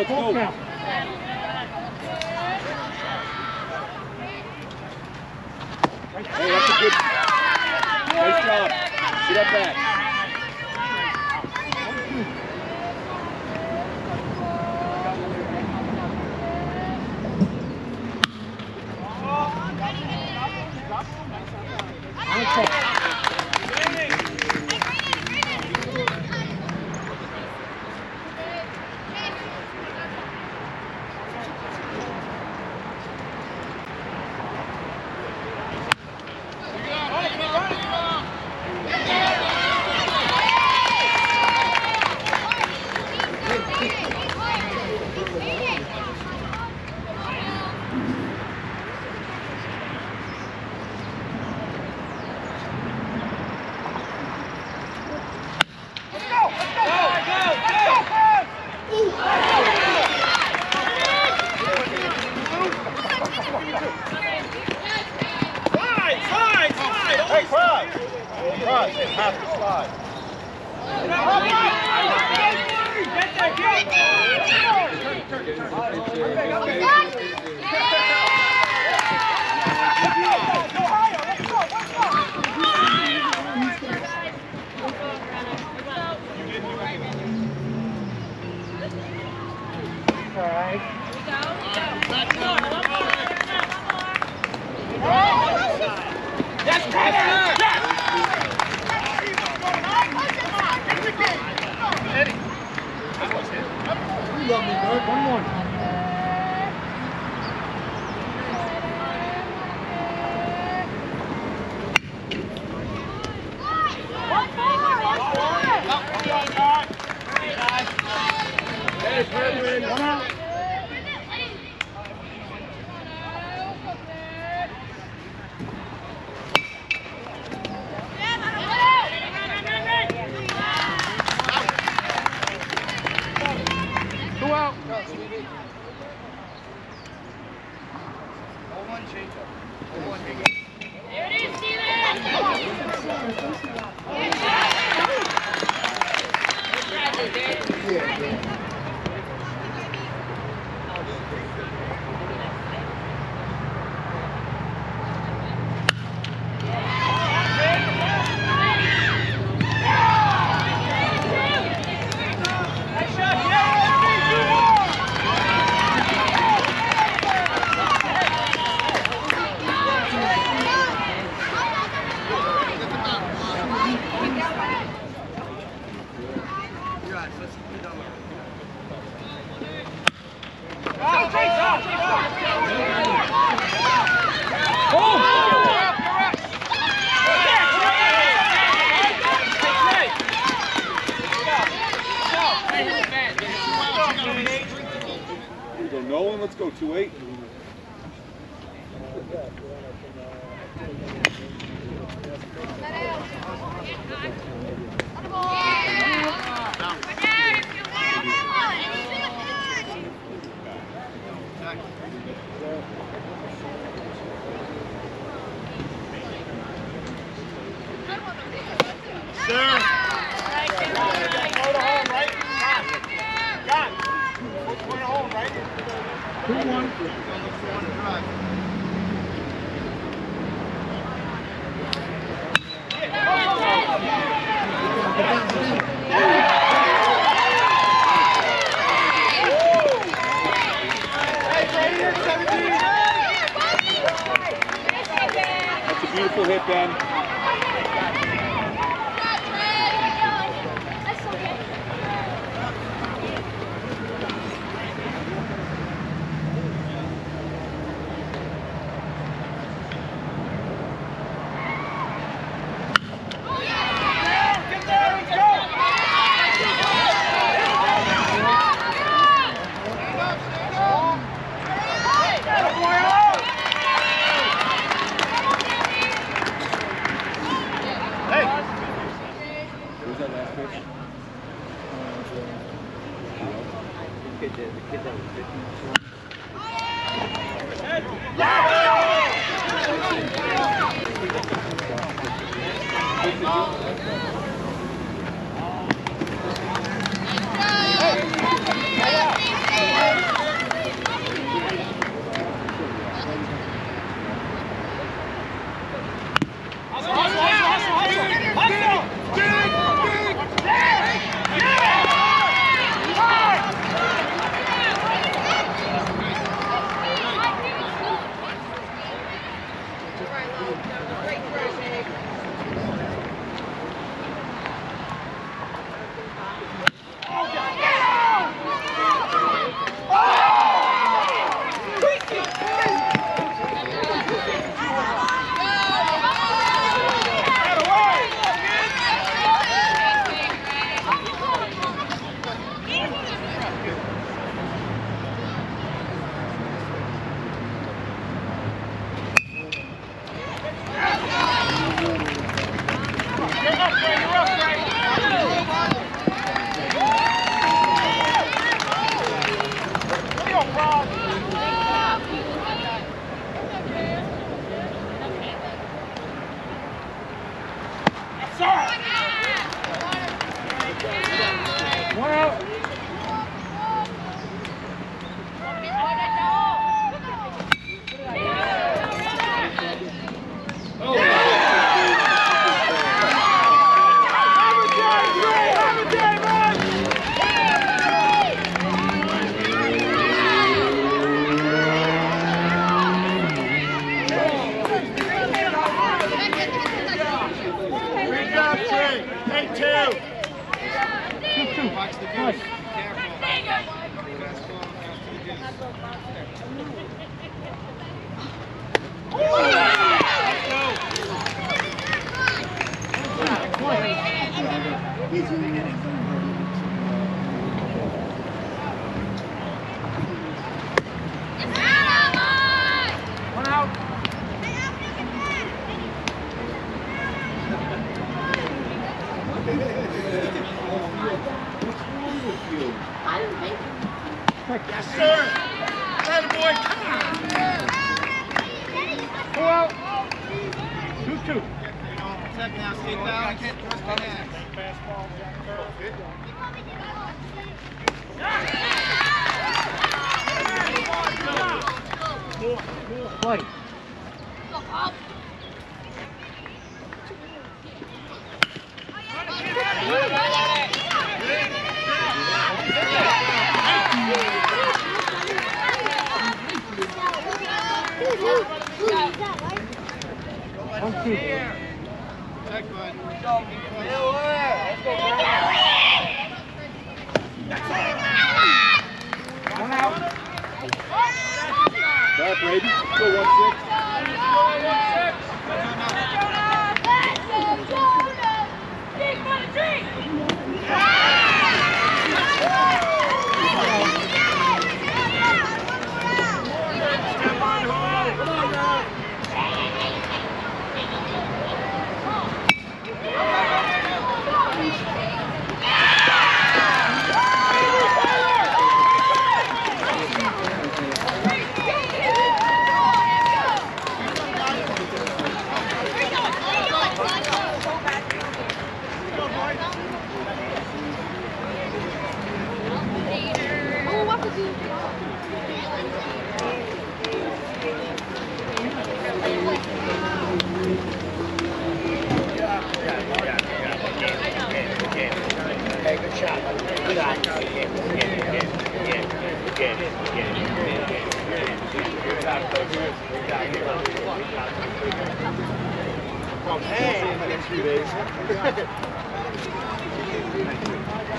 let's go. Hey, that's a good. Nice job. Sit up back. Good Yes, sir. That boy. Come on. 2-2. Second now, Steve. I can't trust my hands. Fastball. Good. Play. Here. That's good. Let's go. One out. Back, baby. Still 1-6. Hey!